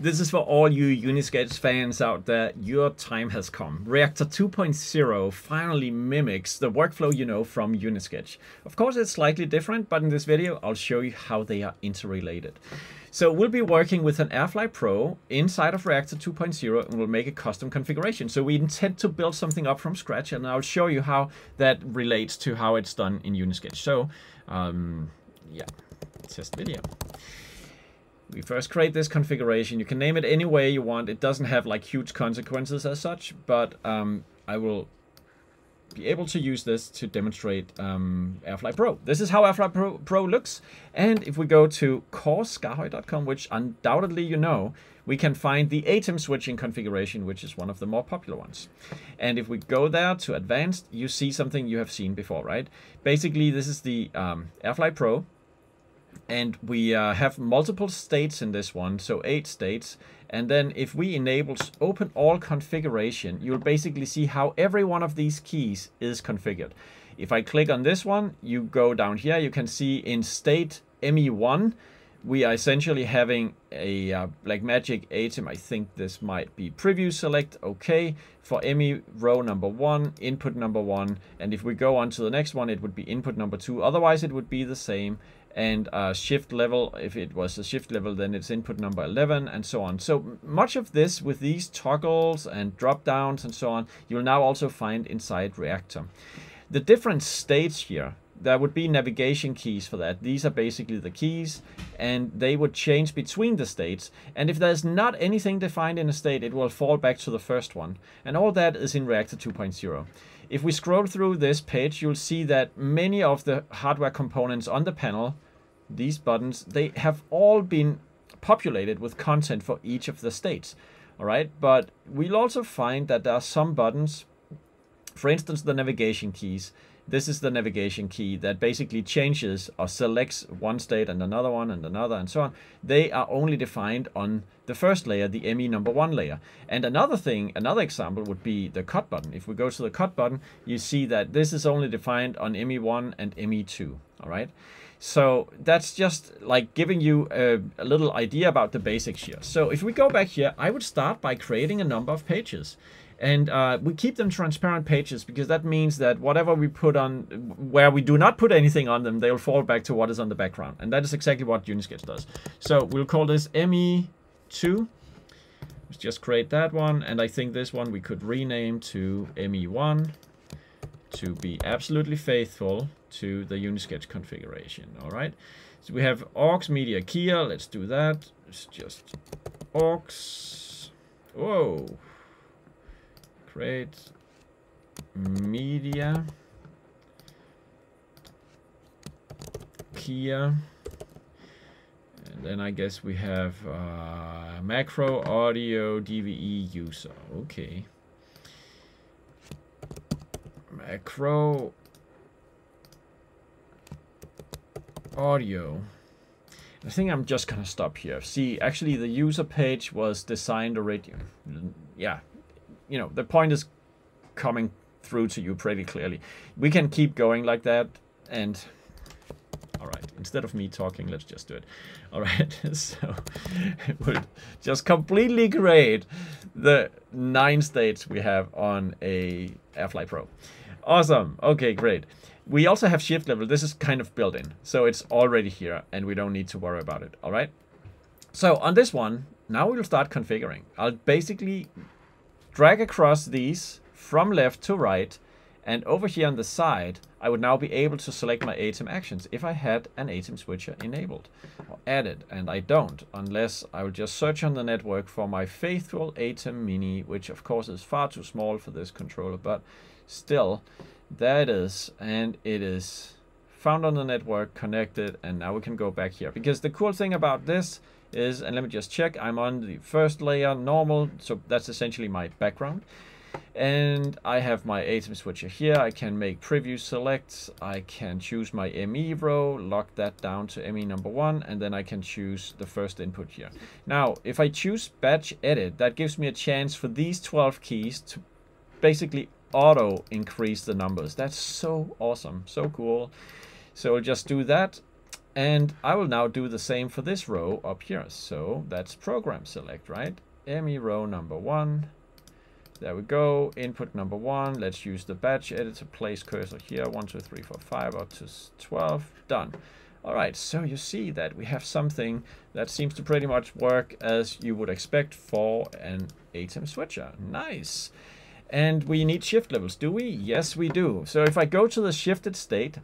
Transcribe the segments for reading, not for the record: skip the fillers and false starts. This is for all you Unisketch fans out there. Your time has come. Reactor 2.0 finally mimics the workflow you know from Unisketch. Of course, it's slightly different, but in this video, I'll show you how they are interrelated. So we'll be working with an AirFly Pro inside of Reactor 2.0, and we'll make a custom configuration. So we intend to build something up from scratch, and I'll show you how that relates to how it's done in Unisketch. So, yeah, test video. We first create this configuration. You can name it any way you want. It doesn't have like huge consequences as such, but I will be able to use this to demonstrate AirFly Pro. This is how AirFly Pro looks. And if we go to core.skaarhoj.com, which undoubtedly you know, we can find the ATEM switching configuration, which is one of the more popular ones. And if we go there to advanced, you see something you have seen before, right? Basically, this is the AirFly Pro. And we have multiple states in this one, so 8 states. And then if we enable open all configuration, you'll basically see how every one of these keys is configured. If I click on this one, you go down here, you can see in state ME1, we are essentially having a Blackmagic ATEM. I think this might be preview select, okay, for ME row number 1, input number 1. And if we go on to the next one, it would be input number 2. Otherwise, it would be the same. And shift level, if it was a shift level, then it's input number 11 and so on. So much of this with these toggles and drop downs and so on, you'll now also find inside Reactor. The different states here, there would be navigation keys for that. These are basically the keys, and they would change between the states. And if there's not anything defined in a state, it will fall back to the first one. And all that is in Reactor 2.0. If we scroll through this page, you'll see that many of the hardware components on the panel, these buttons, they have all been populated with content for each of the states, all right? But we'll also find that there are some buttons, for instance, the navigation keys. This is the navigation key that basically changes or selects one state and another one and another and so on. They are only defined on the first layer, the ME number 1 layer. And another thing, another example would be the cut button. If we go to the cut button, you see that this is only defined on ME1 and ME2, all right? So that's just like giving you a little idea about the basics here. So if we go back here, I would start by creating a number of pages. And we keep them transparent pages because that means that whatever we put on, where we do not put anything on them, they'll fall back to what is on the background. And that is exactly what Unisketch does. So we'll call this ME2. Let's just create that one. And I think this one we could rename to ME1 to be absolutely faithful to the Unisketch configuration. All right. So we have aux media keyer. Let's do that. It's just aux. Whoa. Create media keyer, and then I guess we have macro audio DVE user. Okay, macro audio. I think I'm just gonna stop here. See, actually, the user page was designed already. Yeah. You know, the point is coming through to you pretty clearly. We can keep going like that. And all right, instead of me talking, let's just do it. All right, so it would just completely create the 9 states we have on a AirFly Pro. Awesome. Okay, great. We also have shift level. This is kind of built in, so it's already here and we don't need to worry about it. All right. So on this one, now we'll start configuring. I'll basically drag across these from left to right, and over here on the side, I would now be able to select my ATEM actions if I had an ATEM switcher enabled or added, and I don't, unless I would just search on the network for my faithful ATEM Mini, which of course is far too small for this controller, but still, there it is, and it is found on the network, connected, and now we can go back here, because the cool thing about this is, and let me just check, I'm on the first layer, normal, so that's essentially my background. And I have my ATEM switcher here. I can make preview selects. I can choose my ME row, lock that down to ME number 1, and then I can choose the first input here. Now, if I choose batch edit, that gives me a chance for these 12 keys to basically auto increase the numbers. That's so awesome, so cool. So we'll just do that. And I will now do the same for this row up here. So that's program select, right? ME row number 1. There we go. Input number 1. Let's use the batch editor. Place cursor here. 1, 2, 3, 4, 5 up to 12. Done. All right. So you see that we have something that seems to pretty much work as you would expect for an ATEM switcher. Nice. And we need shift levels, do we? Yes, we do. So if I go to the shifted state,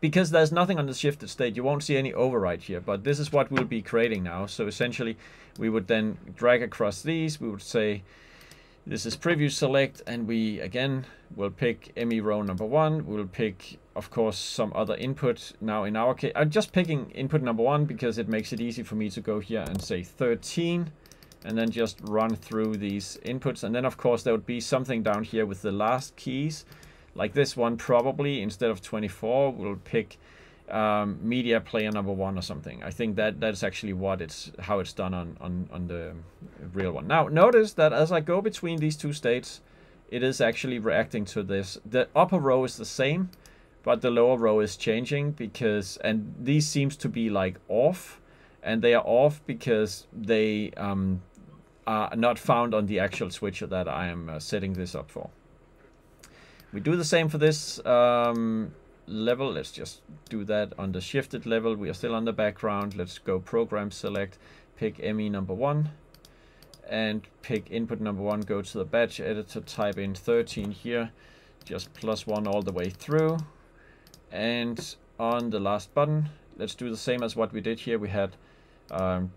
because there's nothing on the shifted state, you won't see any override here, but this is what we'll be creating now. So essentially, we would then drag across these. We would say, this is preview select, and we, again, will pick ME row number 1. We'll pick, of course, some other input. Now, in our case, I'm just picking input number 1 because it makes it easy for me to go here and say 13. And then just run through these inputs. And then, of course, there would be something down here with the last keys. Like this one, probably, instead of 24, we'll pick media player number 1 or something. I think that's actually what it's, how it's done on the real one. Now, notice that as I go between these two states, it is actually reacting to this. The upper row is the same, but the lower row is changing because, and these seems to be like off, and they are off because they are not found on the actual switcher that I am setting this up for. We do the same for this level. Let's just do that on the shifted level. We are still on the background. Let's go program select, pick ME number 1 and pick input number 1. Go to the batch editor, type in 13 here, just +1 all the way through. And on the last button, let's do the same as what we did here. We had 10,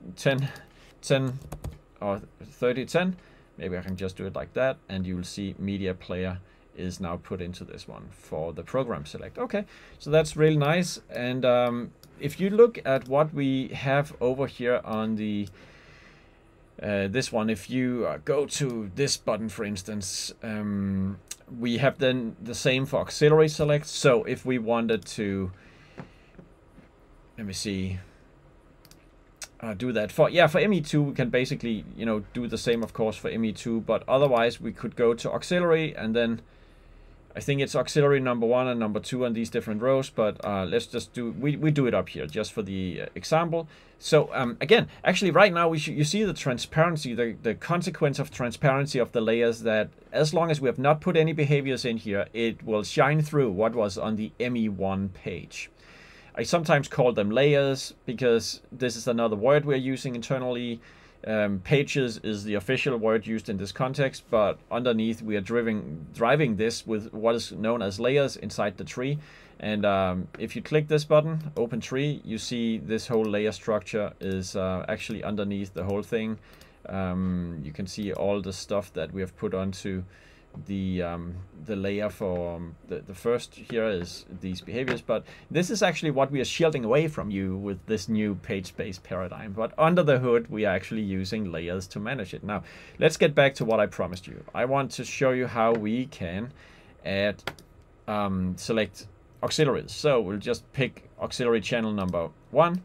or 30, 10. Maybe I can just do it like that. And you will see media player is now put into this one for the program select. Okay, so that's really nice. And if you look at what we have over here on the this one, if you go to this button, for instance, we have then the same for auxiliary select. So if we wanted to, let me see, do that for ME2, we can basically, you know, do the same, of course, for ME2, but otherwise we could go to auxiliary and then I think it's auxiliary number 1 and number 2 on these different rows, but let's just do, we do it up here just for the example. So again, actually right now, you see the transparency, the consequence of transparency of the layers, that as long as we have not put any behaviors in here, it will shine through what was on the ME1 page. I sometimes call them layers because this is another word we're using internally. Pages is the official word used in this context, but underneath we are driving this with what is known as layers inside the tree. And if you click this button, open tree, you see this whole layer structure is actually underneath the whole thing. You can see all the stuff that we have put onto the layer for the first here is these behaviors, but this is actually what we are shielding away from you with this new page space paradigm. But under the hood, we are actually using layers to manage it. Now, let's get back to what I promised you. I want to show you how we can add select auxiliaries. So we'll just pick auxiliary channel number 1,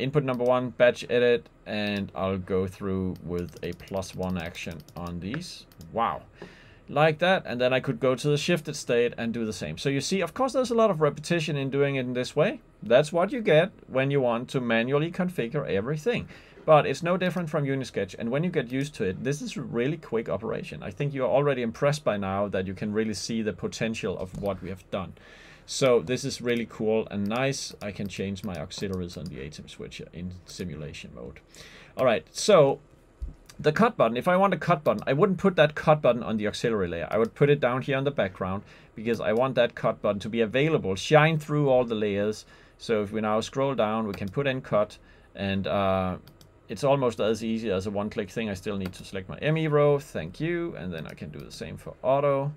input number 1, batch edit, and I'll go through with a +1 action on these. Wow. Like that, and then I could go to the shifted state and do the same. So you see, of course, there's a lot of repetition in doing it in this way. That's what you get when you want to manually configure everything. But it's no different from Unisketch, and when you get used to it, this is a really quick operation. I think you're already impressed by now that you can really see the potential of what we have done. So this is really cool and nice. I can change my auxiliaries on the ATEM switcher in simulation mode. All right, so the cut button, if I want a cut button, I wouldn't put that cut button on the auxiliary layer. I would put it down here on the background because I want that cut button to be available, shine through all the layers. So if we now scroll down, we can put in cut, and it's almost as easy as a one-click thing. I still need to select my ME row, thank you, and then I can do the same for auto.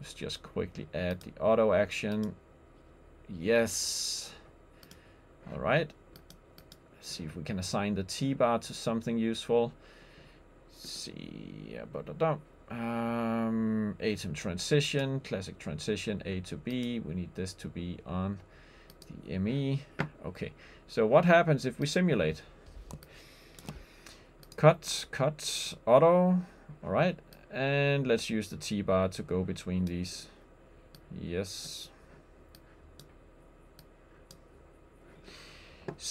Let's just quickly add the auto action. Yes. All right. Let's see if we can assign the T-bar to something useful. See, ATEM transition, classic transition A to B. We need this to be on the ME. Okay, so what happens if we simulate? Cut, auto. All right, and let's use the T-bar to go between these. Yes.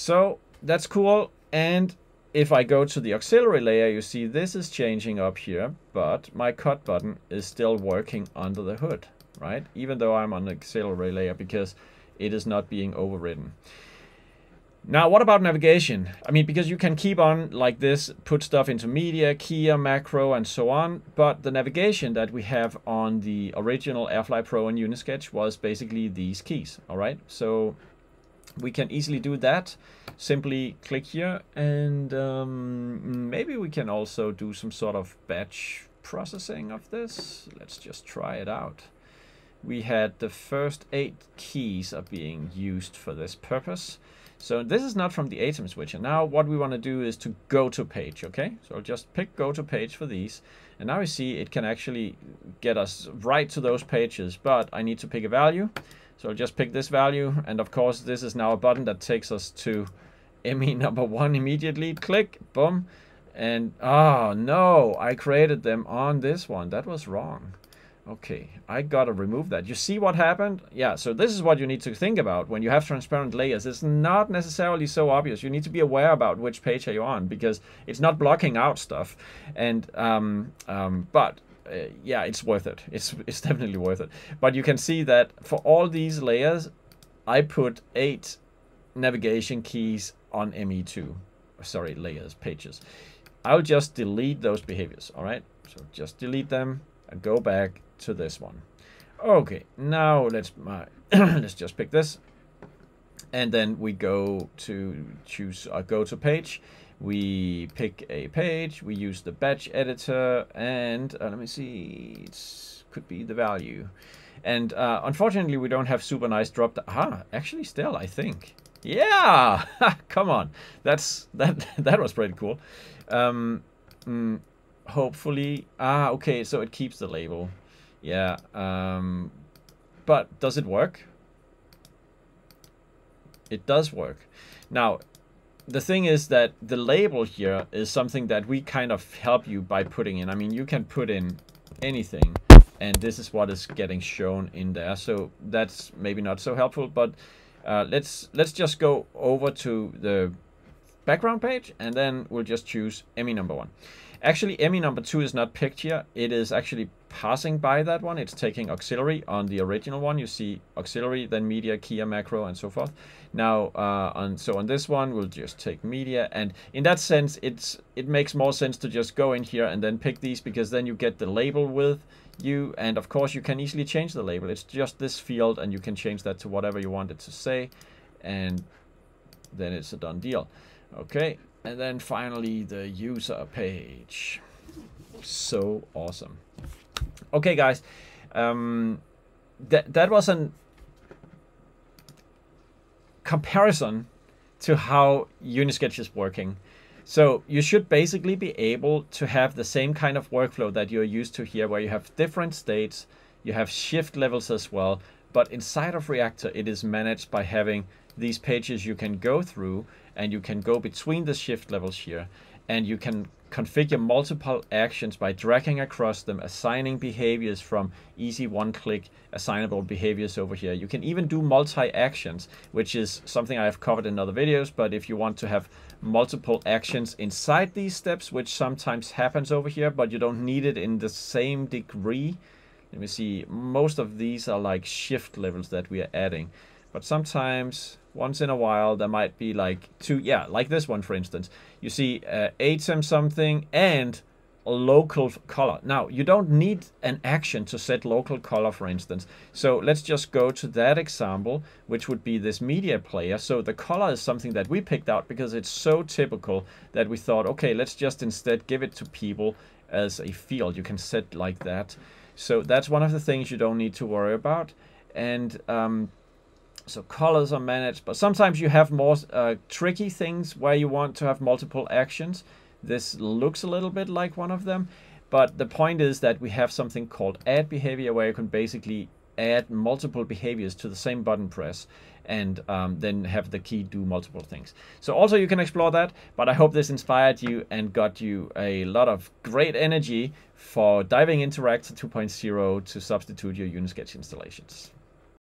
So that's cool. And if I go to the auxiliary layer, you see this is changing up here, but my cut button is still working under the hood, right? Even though I'm on the auxiliary layer, because it is not being overridden. Now, what about navigation? I mean, because you can keep on like this, put stuff into media, keyer, macro, and so on. But the navigation that we have on the original AirFly Pro and Unisketch was basically these keys, all right? So we can easily do that. Simply click here, and maybe we can also do some sort of batch processing of this. Let's just try it out. We had the first 8 keys are being used for this purpose. So this is not from the ATEM switcher. Now what we want to do is to go to page, okay? So I'll just pick go to page for these. And now you see it can actually get us right to those pages, but I need to pick a value. So I'll just pick this value. And of course, this is now a button that takes us to ME number 1 immediately. Click, boom. And oh no, I created them on this one. That was wrong. Okay, I gotta remove that. You see what happened? Yeah, so this is what you need to think about when you have transparent layers. It's not necessarily so obvious. You need to be aware about which page are you on, because it's not blocking out stuff. And yeah, it's worth it. It's definitely worth it. But you can see that for all these layers, I put 8 navigation keys on ME2. Sorry, layers, pages. I'll just delete those behaviors, all right? So just delete them and go back to this one. Okay, now let's just pick this, and then we go to choose our go to page. We pick a page. We use the batch editor, and let me see, it could be the value. And unfortunately, we don't have super nice drop down. Ah, actually, still, I think. Yeah, come on, that was pretty cool. Hopefully, okay, so it keeps the label. Yeah, but does it work? It does work. Now, the thing is that the label here is something that we kind of help you by putting in. I mean, you can put in anything, and this is what is getting shown in there. So that's maybe not so helpful, but let's just go over to the background page, and then we'll just choose ME number 1. Actually, ME number 2 is not picked here. It is actually passing by that one. It's taking auxiliary. On the original one, you see auxiliary, then media, keyer, macro, and so forth. Now, so on this one, we'll just take media. And in that sense, it makes more sense to just go in here and then pick these, because then you get the label with you. And of course, you can easily change the label. It's just this field, and you can change that to whatever you want it to say. And then it's a done deal. Okay. And then finally, the user page. So awesome. Okay, guys. That was a comparison to how Unisketch is working. So you should basically be able to have the same kind of workflow that you're used to here, where you have different states, you have shift levels as well. But inside of Reactor, it is managed by having these pages you can go through, and you can go between the shift levels here, and you can configure multiple actions by dragging across them, assigning behaviors from easy one-click assignable behaviors over here. You can even do multi-actions, which is something I have covered in other videos, but if you want to have multiple actions inside these steps, which sometimes happens over here, but you don't need it in the same degree. Let me see, most of these are like shift levels that we are adding. But sometimes, once in a while, there might be like two, yeah, like this one, for instance. You see ATEM something and local color. Now, you don't need an action to set local color, for instance. So let's just go to that example, which would be this media player. So the color is something that we picked out because it's so typical that we thought, okay, let's just instead give it to people as a field. You can set like that. So that's one of the things you don't need to worry about. And so colors are managed, but sometimes you have more tricky things where you want to have multiple actions. This looks a little bit like one of them, but the point is that we have something called add behavior, where you can basically add multiple behaviors to the same button press, and then have the key do multiple things. So also you can explore that, but I hope this inspired you and got you a lot of great energy for diving into Reactor 2.0 to substitute your Unisketch installations.